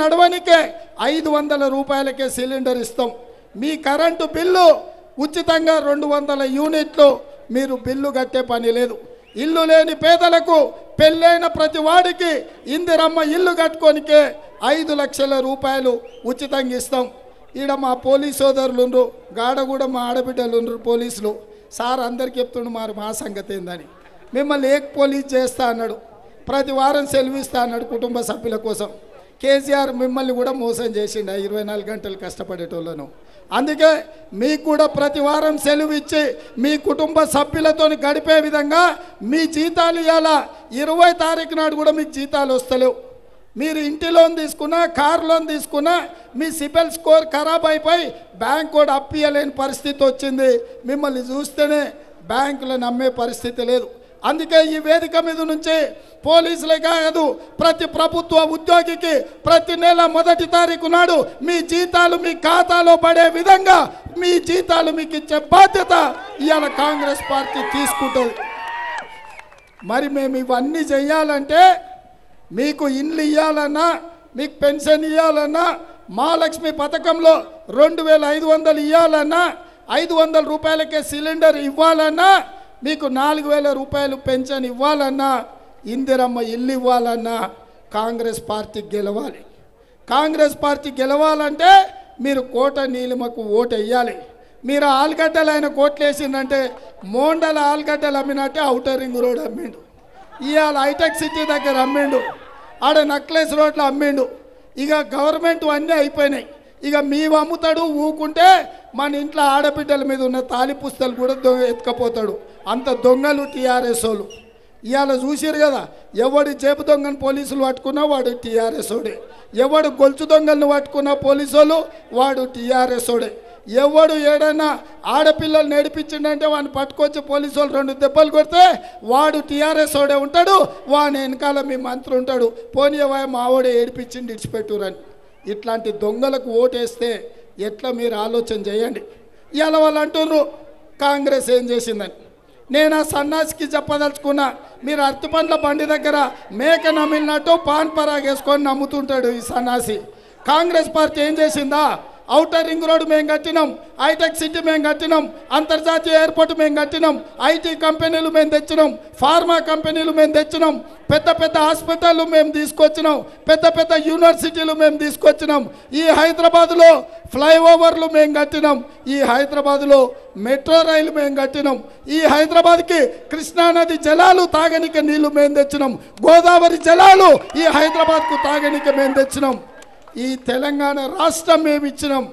నడవనికే 500 రూపాయలకే సిలిండర్ ఇస్తాం. మీ current bill ఉచితంగా 200 యూనిట్లు మీరు బిల్లు కట్టే పని లేదు. ఇల్లు లేని పేదలకు, పెళ్ళైన ప్రతి వాడికి ఇందిరమ్మ ఇల్లు కట్టుకొనికే 5 లక్షల రూపాయలు ఉచితంగా ఇస్తాం. ఈడ మా పోలీస్ సోదరులుండ్రు, గాడ కూడా మా ఆడబిడ్డలుండ్రు పోలీసులు. సార్ అందరికి చెప్తుండు మరి మా సంగతి ఏందని, మిమ్మల్ని ఏక్ పోలీస్ చేస్తా అన్నాడు, ప్రతి వారం సెలవు ఇస్తా అన్నాడు కుటుంబ సభ్యుల కోసం. కేసీఆర్ మిమ్మల్ని కూడా మోసం చేసిండు 24 గంటలు కష్టపడేటోళ్ళను. అందుకే మీకు కూడా ప్రతి వారం సెలవు ఇచ్చి మీ కుటుంబ సభ్యులతో గడిపే విధంగా మీ జీతాలు ఇవాళ 20 తారీఖు నాడు కూడా మీకు జీతాలు వస్తలేవు. మీరు ఇంటి లోన్ తీసుకున్నా, కార్ లోన్ తీసుకున్నా, మీ సిబిల్ స్కోర్ ఖరాబ్ అయిపోయి బ్యాంక్ కూడా అప్పియలేని పరిస్థితి వచ్చింది. మిమ్మల్ని చూస్తేనే బ్యాంకులు నమ్మే పరిస్థితి లేదు. అందుకే ఈ వేదిక మీద నుంచి పోలీసులే కాదు, ప్రతి ప్రభుత్వ ఉద్యోగికి ప్రతి నెల 1 తారీఖు నాడు మీ జీతాలు మీ ఖాతాలో పడే విధంగా మీ జీతాలు మీకు ఇచ్చే బాధ్యత ఇవాళ కాంగ్రెస్ పార్టీ తీసుకుంటుంది. మరి మేము ఇవన్నీ చేయాలంటే మీకు ఇండ్లు ఇవ్వాలన్నా, మీకు పెన్షన్ ఇవ్వాలన్నా, మహాలక్ష్మి పథకంలో 2500 ఇవ్వాలన్నా, 500 రూపాయలకే సిలిండర్ ఇవ్వాలన్నా, మీకు 4000 రూపాయలు పెన్షన్ ఇవ్వాలన్నా, ఇందిరమ్మ ఇల్లు ఇవ్వాలన్నా కాంగ్రెస్ పార్టీ గెలవాలి. కాంగ్రెస్ పార్టీ గెలవాలంటే మీరు కోట నీలిమకు ఓటు వేయాలి. మీరు ఆలుగడ్డలు ఆయన కోట్లు వేసిందంటే మోండల ఆలుగడ్డలు అమ్మినట్టే ఔటర్ రింగ్ రోడ్ అమ్మిండు, ఇవాళ హైటెక్ సిటీ దగ్గర అమ్మిండు, ఆడ నక్లెస్ రోడ్లో అమ్మిండు. ఇక గవర్నమెంట్ అన్నీ అయిపోయినాయి. ఇక మేము అమ్ముతాడు ఊకుంటే మన ఇంట్లో ఆడబిడ్డల మీద ఉన్న తాలిపుస్తలు కూడా ఎత్తుకపోతాడు. అంత దొంగలు టీఆర్ఎస్ వాళ్ళు. ఇవాళ చూసారు కదా, ఎవడు జేబు దొంగను పోలీసులు పట్టుకున్నా వాడు టీఆర్ఎస్ వాడే, ఎవడు గొలుచు దొంగలను పట్టుకున్న పోలీసు వాళ్ళు వాడు టీఆర్ఎస్ వాడే, ఎవడు ఏడైనా ఆడపిల్లలు నడిపించిండంటే వాడిని పట్టుకొచ్చి పోలీసు వాళ్ళు 2 దెబ్బలు కొడితే వాడు టీఆర్ఎస్ వాడే ఉంటాడు, వాని వెనకాల మీ మంత్రి ఉంటాడు, పోనీయవాయ మావోడే ఏడిపించిండి ఇడిచిపెట్టురని. ఇట్లాంటి దొంగలకు ఓటేస్తే ఎట్లా మీరు ఆలోచన చేయండి. ఇవాళ వాళ్ళు అంటున్నారు కాంగ్రెస్ ఏం చేసిందని. నేను ఆ సన్నాసికి చెప్పదలుచుకున్నా, మీరు అరటి పండ్ల బండి దగ్గర మేక నమ్మినట్టు పాన్ పరాగ్ వేసుకొని నమ్ముతుంటాడు ఈ సన్నాసి. కాంగ్రెస్ పార్టీ ఏం చేసిందా? ఔటర్ రింగ్ రోడ్ మేము కట్టినాం, హైటెక్ సిటీ మేము కట్టినాం, అంతర్జాతీయ ఎయిర్పోర్ట్ మేము కట్టినాం, ఐటీ కంపెనీలు మేము తెచ్చినాం, ఫార్మా కంపెనీలు మేము తెచ్చినాం, పెద్ద పెద్ద హాస్పిటళ్ళు మేము తీసుకొచ్చినాం, పెద్ద పెద్ద యూనివర్సిటీలు మేము తీసుకొచ్చినాం, ఈ హైదరాబాద్లో ఫ్లైఓవర్లు మేము కట్టినాం, ఈ హైదరాబాద్లో మెట్రో రైలు మేము కట్టినాం, ఈ హైదరాబాద్కి కృష్ణానది జలాలు తాగనిక నీళ్లు మేము తెచ్చినాం, గోదావరి జలాలు ఈ హైదరాబాద్కు తాగనిక మేము తెచ్చినాం, ఈ తెలంగాణ రాష్ట్రం మేము ఇచ్చినాం,